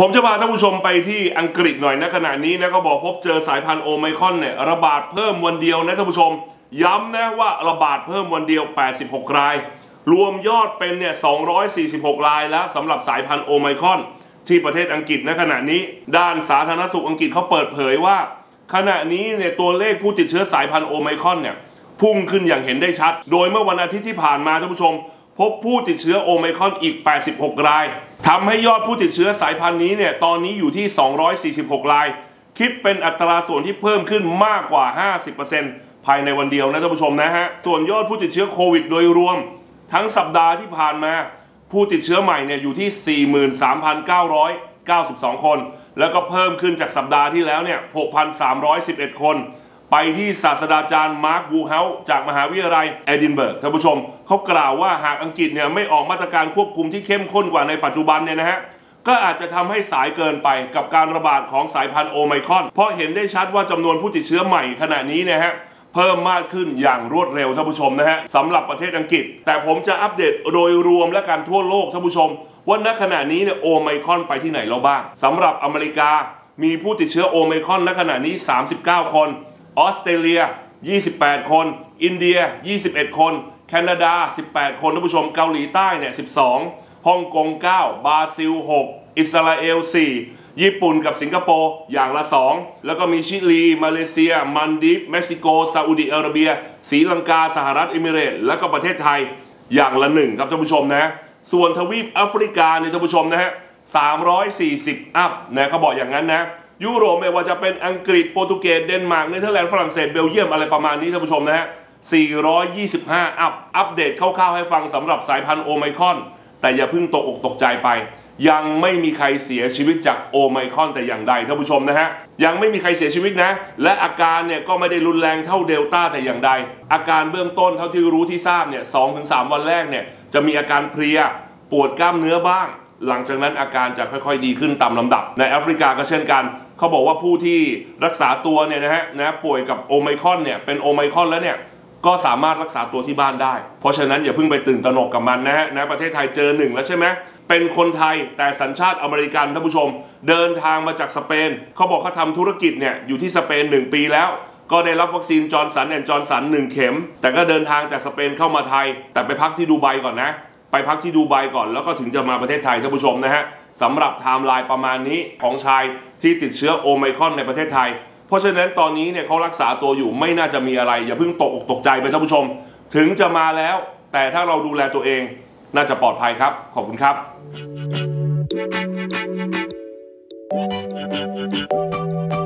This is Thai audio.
ผมจะพาท่านผู้ชมไปที่อังกฤษหน่อยนะขณะนี้นะก็บอกพบเจอสายพันธุ์โอไมครอนเนี่ยระบาดเพิ่มวันเดียวนะท่านผู้ชมย้ำนะว่าระบาดเพิ่มวันเดียว86รายรวมยอดเป็นเนี่ย246รายแล้วสำหรับสายพันธุ์โอไมครอนที่ประเทศอังกฤษนะขณะนี้ด้านสาธารณสุขอังกฤษเขาเปิดเผยว่าขณะนี้เนี่ยตัวเลขผู้ติดเชื้อสายพันธุ์โอไมครอนเนี่ยพุ่งขึ้นอย่างเห็นได้ชัดโดยเมื่อวันอาทิตย์ที่ผ่านมาท่านผู้ชมพบผู้ติดเชื้อโอไมครอนอีก86รายทำให้ยอดผู้ติดเชื้อสายพันธุ์นี้เนี่ยตอนนี้อยู่ที่246รายคิดเป็นอัตราส่วนที่เพิ่มขึ้นมากกว่า 50% ภายในวันเดียวนะท่านผู้ชมนะฮะส่วนยอดผู้ติดเชื้อโควิดโดยรวมทั้งสัปดาห์ที่ผ่านมาผู้ติดเชื้อใหม่เนี่ยอยู่ที่ 43,992 คนแล้วก็เพิ่มขึ้นจากสัปดาห์ที่แล้วเนี่ย 6,311 คนไปที่ศาสตราจารย์มาร์ควูเฮาส์จากมหาวิทยาลัยเอดินเบิร์กท่านผู้ชมเขากล่าวว่าหากอังกฤษเนี่ยไม่ออกมาตรการควบคุมที่เข้มข้นกว่าในปัจจุบันเนี่ยนะฮะก็อาจจะทำให้สายเกินไปกับการระบาดของสายพันธุ์โอไมครอนเพราะเห็นได้ชัดว่าจำนวนผู้ติดเชื้อใหม่ขณะนี้นะฮะเพิ่มมากขึ้นอย่างรวดเร็วท่านผู้ชมนะฮะสำหรับประเทศอังกฤษแต่ผมจะอัปเดตโดยรวมและการทั่วโลกท่านผู้ชมว่าณขณะนี้เนี่ยโอไมครอนไปที่ไหนแล้วบ้างสำหรับอเมริกามีผู้ติดเชื้อโอไมครอนณขณะนี้39คนออสเตรเลีย28คนอินเดีย21คนแคนาดา18คนท่านผู้ชมเกาหลีใต้เนี่ย12ฮ่องกง9บราซิล6อิสราเอล4ญี่ปุ่นกับสิงคโปร์อย่างละ2แล้วก็มีชิลีมาเลเซียมันดิฟเม็กซิโกซาอุดิอาระเบียศรีลังกาสหรัฐเอมิเรตส์และก็ประเทศไทยอย่างละ1ครับท่านผู้ชมนะส่วนทวีปแอฟริกาเนี่ยท่านผู้ชมนะฮะ340อัพนะเขาบอกอย่างนั้นนะยุโรปไม่ว่าจะเป็นอังกฤษโปรตุเกสเดนมาร์กเนเธอร์แลนด์ฝรั่งเศสเบลเยียมอะไรประมาณนี้ท่านผู้ชมนะฮะ425อัปเดตคร่าวๆให้ฟังสำหรับสายพันธุ์โอไมครอนแต่อย่าเพิ่งตกอกตกใจไปยังไม่มีใครเสียชีวิตจากโอไมครอนแต่อย่างใดท่านผู้ชมนะฮะยังไม่มีใครเสียชีวิตนะและอาการเนี่ยก็ไม่ได้รุนแรงเท่าเดลต้าแต่อย่างใดอาการเบื้องต้นเท่าที่รู้ที่ทราบเนี่ย 2-3 วันแรกเนี่ยจะมีอาการเพลียปวดกล้ามเนื้อบ้างหลังจากนั้นอาการจะค่อยๆดีขึ้นตามลำดับในแอฟริกาก็เช่นกันเขาบอกว่าผู้ที่รักษาตัวเนี่ยนะป่วยกับโอไมครอนเนี่ยเป็นโอไมครอนแล้วเนี่ยก็สามารถรักษาตัวที่บ้านได้เพราะฉะนั้นอย่าเพิ่งไปตื่นตระหนกกับมันนะประเทศไทยเจอ1แล้วใช่ไหมเป็นคนไทยแต่สัญชาติอเมริกันท่านผู้ชมเดินทางมาจากสเปนเขาบอกเขาทำธุรกิจเนี่ยอยู่ที่สเปน1ปีแล้วก็ได้รับวัคซีนจอห์นสันแอนด์จอห์นสัน1เข็มแต่ก็เดินทางจากสเปนเข้ามาไทยแต่ไปพักที่ดูไบก่อนนะไปพักที่ดูไบก่อนแล้วก็ถึงจะมาประเทศไทยท่านผู้ชมนะฮะสำหรับไทม์ไลน์ประมาณนี้ของชายที่ติดเชื้อโอไมครอนในประเทศไทยเพราะฉะนั้นตอนนี้เนี่ยเขารักษาตัวอยู่ไม่น่าจะมีอะไรอย่าเพิ่งตกอกตกใจไปท่านผู้ชมถึงจะมาแล้วแต่ถ้าเราดูแลตัวเองน่าจะปลอดภัยครับขอบคุณครับ